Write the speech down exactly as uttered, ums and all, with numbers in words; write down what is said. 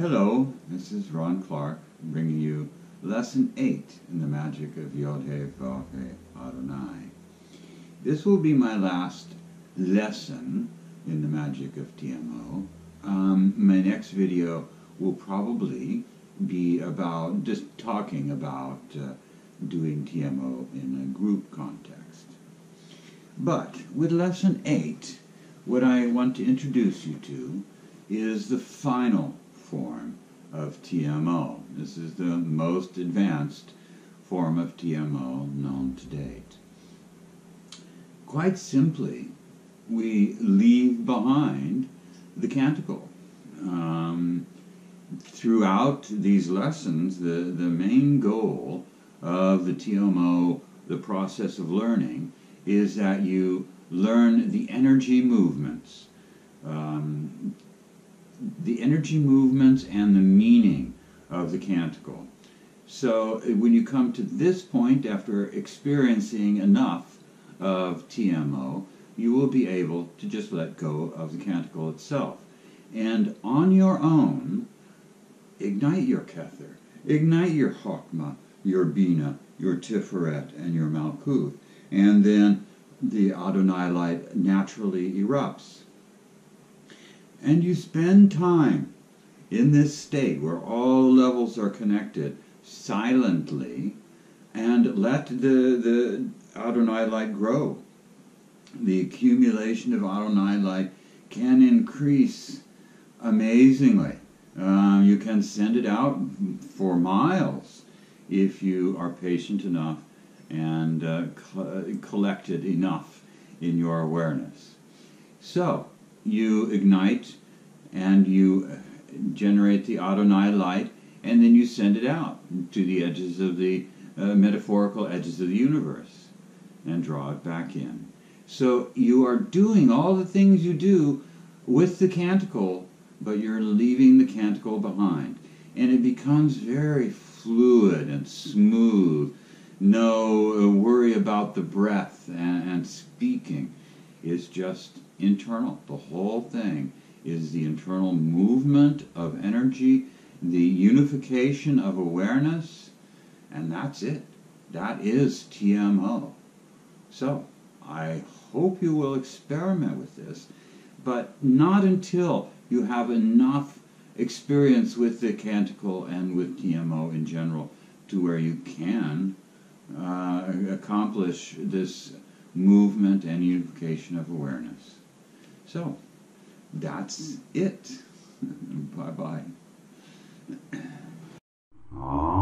Hello, this is Rawn Clark, bringing you Lesson eight in the Magic of I H V H Adonai. This will be my last lesson in the Magic of T M O. Um, my next video will probably be about just talking about uh, doing T M O in a group context. But with Lesson eight, what I want to introduce you to is the final form of T M O. This is the most advanced form of T M O known to date. Quite simply, we leave behind the canticle. Um, throughout these lessons, the, the main goal of the T M O, the process of learning, is that you learn the energy movements. Um, the energy movements and the meaning of the canticle. So when you come to this point, after experiencing enough of T M O, you will be able to just let go of the canticle itself. And on your own, ignite your kether, ignite your chokmah, your bina, your tiferet, and your malkuth. And then the Adonai light naturally erupts. And you spend time in this state where all levels are connected silently, and let the, the Adonai light grow. The accumulation of Adonai light can increase amazingly. Um, you can send it out for miles if you are patient enough and uh, collected enough in your awareness. So you ignite and you generate the Adonai light, and then you send it out to the edges of the uh, metaphorical edges of the universe and draw it back in. So you are doing all the things you do with the canticle, but you're leaving the canticle behind, and it becomes very fluid and smooth. No worry about the breath and, and speaking. It's just internal. The whole thing is the internal movement of energy, the unification of awareness, and that's it. That is T M O. So I hope you will experiment with this, but not until you have enough experience with the canticle and with T M O in general to where you can uh, accomplish this movement and unification of awareness. So, that's it. Bye-bye.